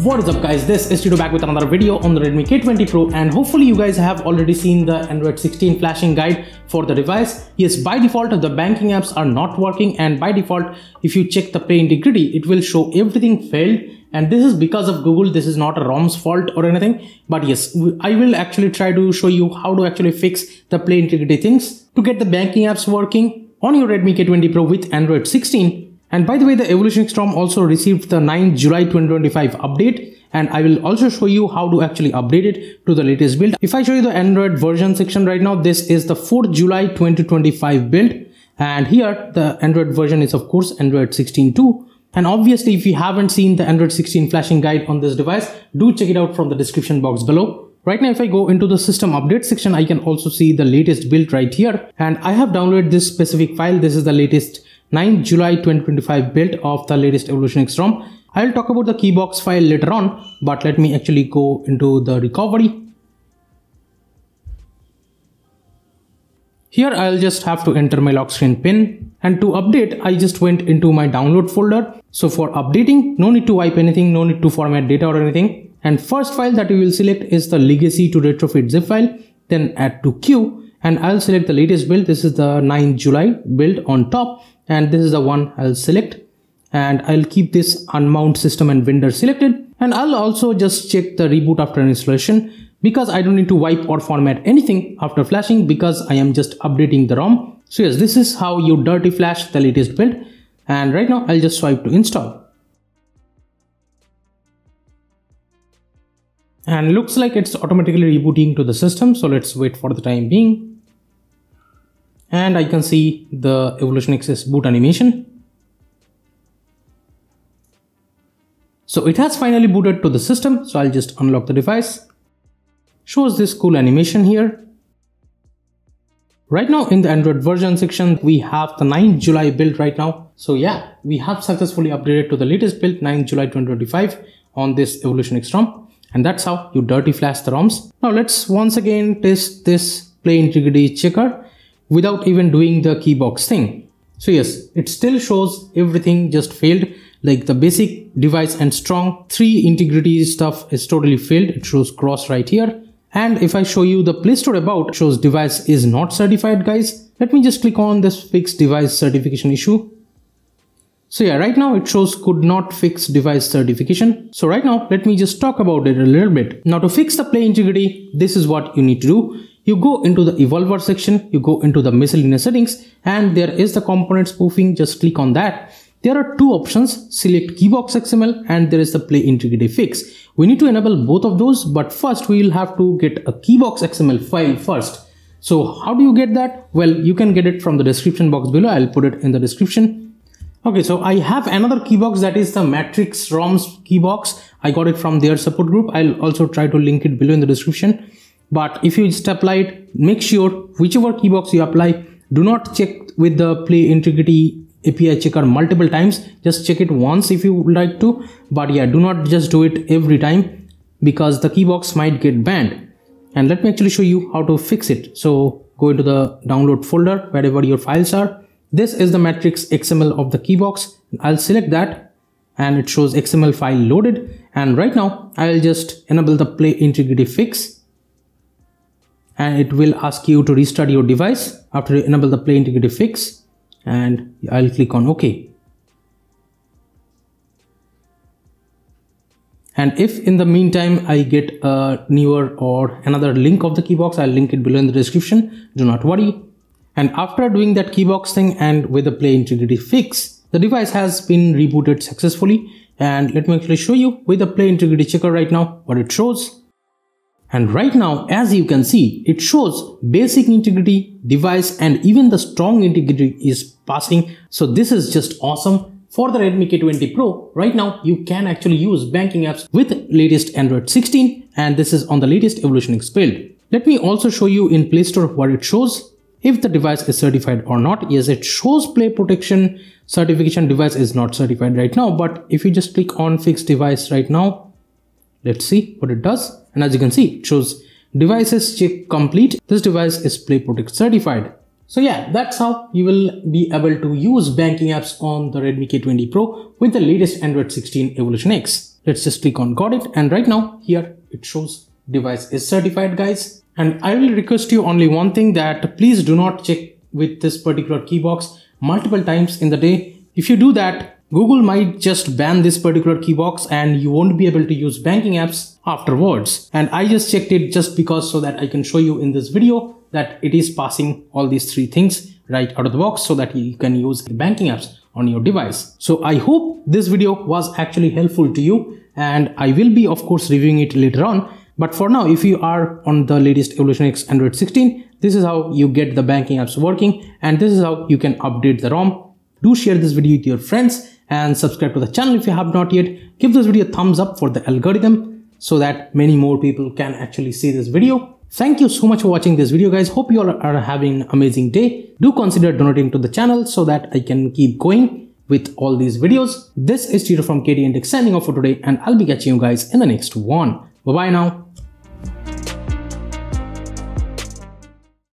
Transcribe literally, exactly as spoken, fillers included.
What is up guys, this is Tito back with another video on the Redmi K twenty Pro, and hopefully you guys have already seen the Android sixteen flashing guide for the device. Yes, by default the banking apps are not working, and by default if you check the Play Integrity it will show everything failed, and this is because of Google. This is not a ROM's fault or anything, but yes, I will actually try to show you how to actually fix the Play Integrity things to get the banking apps working on your Redmi K twenty Pro with Android sixteen. And by the way, the Evolution X ROM also received the ninth July twenty twenty-five update, and I will also show you how to actually update it to the latest build. If I show you the Android version section right now, this is the fourth July twenty twenty-five build, and here the Android version is of course Android sixteen too. And obviously if you haven't seen the Android sixteen flashing guide on this device, do check it out from the description box below. Right now if I go into the system update section, I can also see the latest build right here, and I have downloaded this specific file. This is the latest ninth July twenty twenty-five build of the latest Evolution X ROM. I'll talk about the Keybox file later on, but let me actually go into the recovery. Here I'll just have to enter my lock screen pin, and to update I just went into my download folder. So for updating, no need to wipe anything, no need to format data or anything. And first file that we will select is the legacy to retrofit zip file, then add to queue, and I'll select the latest build. This is the ninth July build on top, and this is the one I'll select, and I'll keep this unmount system and vendor selected, and I'll also just check the reboot after installation because I don't need to wipe or format anything after flashing because I am just updating the ROM. So yes, this is how you dirty flash the latest build, and right now I'll just swipe to install. And looks like it's automatically rebooting to the system, so let's wait for the time being. And I can see the Evolution X's boot animation. So it has finally booted to the system, so I'll just unlock the device. Shows this cool animation here. Right now in the Android version section we have the ninth July build right now. So yeah, we have successfully upgraded to the latest build ninth July twenty twenty-five on this Evolution X ROM. And that's how you dirty flash the ROMs. Now let's once again test this Play Integrity Checker without even doing the Keybox thing. So yes, it still shows everything just failed, like the basic, device and strong. Three integrity stuff is totally failed. It shows cross right here. And if I show you the Play Store about, it shows device is not certified guys. Let me just click on this fix device certification issue. So yeah, right now it shows could not fix device certification. So right now, let me just talk about it a little bit. Now to fix the Play Integrity, this is what you need to do. You go into the Evolver section, you go into the miscellaneous settings, and there is the component spoofing, just click on that. There are two options, select Keybox X M L, and there is the Play Integrity Fix. We need to enable both of those, but first we will have to get a Keybox X M L file first. So how do you get that? Well, you can get it from the description box below. I'll put it in the description. Okay, so I have another Keybox, that is the Matrix ROMs Keybox. I got it from their support group. I'll also try to link it below in the description. But if you just apply it, make sure whichever Keybox you apply, do not check with the Play Integrity A P I checker multiple times. Just check it once if you would like to. But yeah, do not just do it every time because the Keybox might get banned. And let me actually show you how to fix it. So go into the download folder wherever your files are. This is the Matrix X M L of the Keybox. I'll select that, and it shows X M L file loaded. And right now I'll just enable the Play Integrity Fix, and it will ask you to restart your device after you enable the Play Integrity Fix, and I'll click on OK. And if in the meantime I get a newer or another link of the Keybox, I'll link it below in the description. Do not worry. And after doing that Keybox thing and with the Play Integrity Fix, the device has been rebooted successfully. And let me actually show you with the Play Integrity Checker right now what it shows. And right now, as you can see, it shows basic integrity, device, and even the strong integrity is passing. So this is just awesome. For the Redmi K twenty Pro, right now you can actually use banking apps with latest Android sixteen, and this is on the latest Evolution X build. Let me also show you in Play Store what it shows. If the device is certified or not. Yes, it shows Play Protection certification, device is not certified right now, but if you just click on fix device right now, let's see what it does. And as you can see, it shows devices check complete, this device is Play Protect certified. So yeah, that's how you will be able to use banking apps on the Redmi K twenty Pro with the latest Android sixteen Evolution X. Let's just click on got it, and right now here it shows device is certified, guys. And I will request you only one thing, that please do not check with this particular keybox multiple times in the day. If you do that, Google might just ban this particular keybox and you won't be able to use banking apps afterwards. And I just checked it just because so that I can show you in this video that it is passing all these three things right out of the box so that you can use the banking apps on your device. So I hope this video was actually helpful to you, and I will be of course reviewing it later on. But for now, if you are on the latest Evolution X Android sixteen, this is how you get the banking apps working, and this is how you can update the ROM. Do share this video with your friends and subscribe to the channel if you have not yet. Give this video a thumbs up for the algorithm so that many more people can actually see this video. Thank you so much for watching this video, guys. Hope you all are having an amazing day. Do consider donating to the channel so that I can keep going with all these videos. This is Tito from KTNTECH signing off for today, and I'll be catching you guys in the next one. Bye bye now.